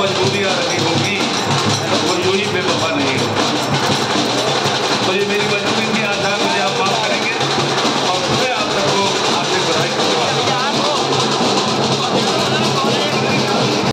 मजबूरियाँ रखी होंगी, कोई यूँ ही बेवफा नहीं।